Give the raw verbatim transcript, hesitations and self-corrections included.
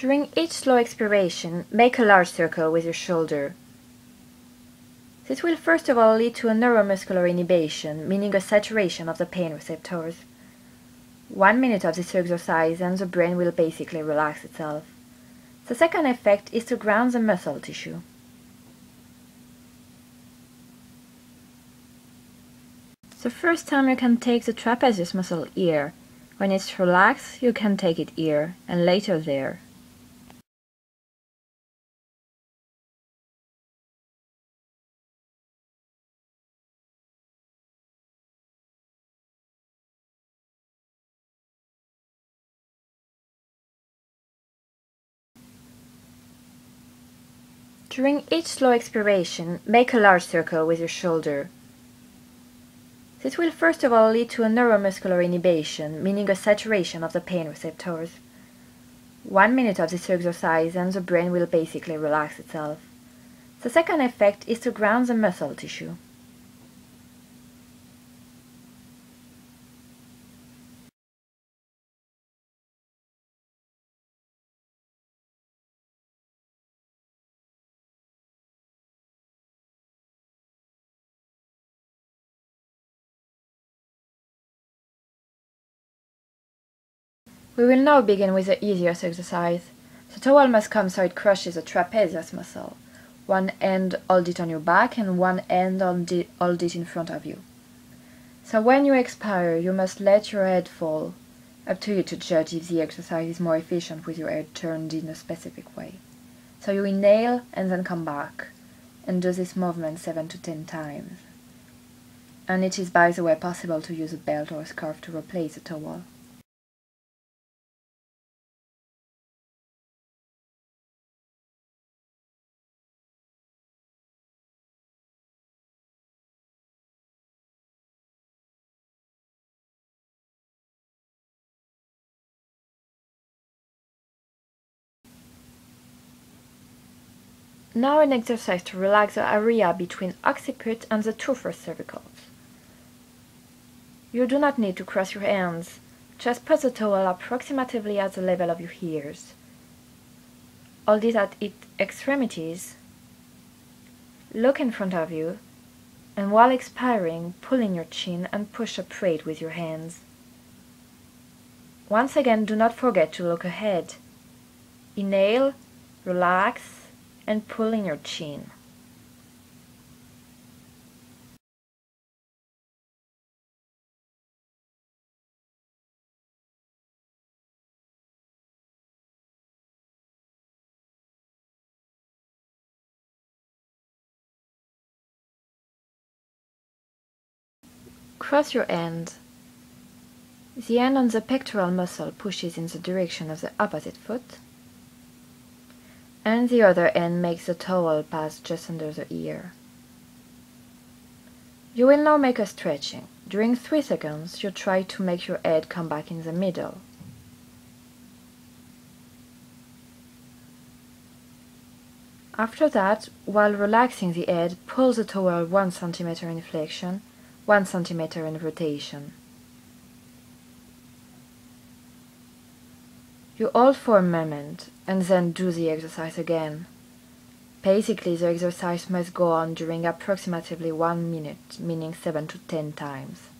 During each slow expiration, make a large circle with your shoulder. This will first of all lead to a neuromuscular inhibition, meaning a saturation of the pain receptors. One minute of this exercise and the brain will basically relax itself. The second effect is to ground the muscle tissue. The first time you can take the trapezius muscle here. When it's relaxed, you can take it here and later there. During each slow expiration, make a large circle with your shoulder. This will first of all lead to a neuromuscular inhibition, meaning a saturation of the pain receptors. One minute of this exercise and the brain will basically relax itself. The second effect is to ground the muscle tissue. We will now begin with the easiest exercise. The towel must come so it crushes the trapezius muscle. One end hold it on your back and one end hold it in front of you. So when you expire, you must let your head fall. Up to you to judge if the exercise is more efficient with your head turned in a specific way. So you inhale and then come back, and do this movement seven to ten times. And it is, by the way, possible to use a belt or a scarf to replace the towel. Now an exercise to relax the area between occiput and the two first cervicals. You do not need to cross your hands, just put the towel approximately at the level of your ears. Hold it at its extremities, look in front of you, and while expiring, pull in your chin and push upright with your hands. Once again, do not forget to look ahead. Inhale, relax, and pull in your chin. Cross your hand. The hand on the pectoral muscle pushes in the direction of the opposite foot, and the other end makes the towel pass just under the ear. You will now make a stretching. During three seconds, you try to make your head come back in the middle. After that, while relaxing the head, pull the towel one centimeter in flexion, one centimeter in rotation. You hold for a moment and then do the exercise again. Basically, the exercise must go on during approximately one minute, meaning seven to ten times.